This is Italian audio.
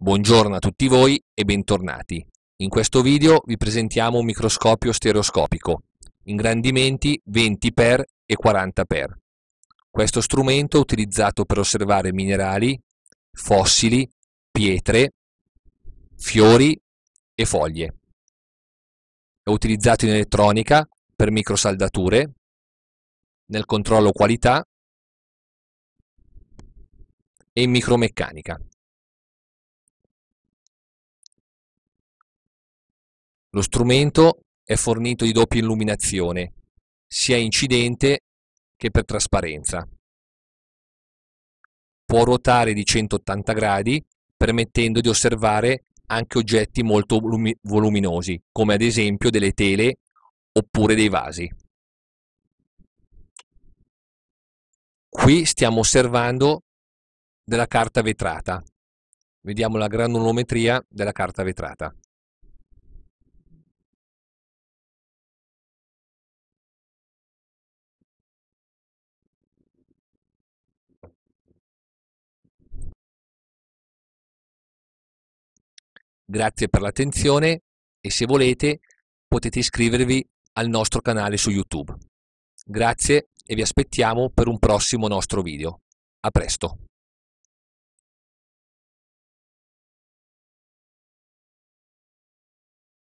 Buongiorno a tutti voi e bentornati. In questo video vi presentiamo un microscopio stereoscopico, ingrandimenti 20x e 40x. Questo strumento è utilizzato per osservare minerali, fossili, pietre, fiori e foglie. È utilizzato in elettronica per microsaldature, nel controllo qualità e in micromeccanica. Lo strumento è fornito di doppia illuminazione, sia incidente che per trasparenza. Può ruotare di 180 gradi, permettendo di osservare anche oggetti molto voluminosi, come ad esempio delle tele oppure dei vasi. Qui stiamo osservando della carta vetrata. Vediamo la granulometria della carta vetrata. Grazie per l'attenzione e se volete potete iscrivervi al nostro canale su YouTube. Grazie e vi aspettiamo per un prossimo nostro video. A presto!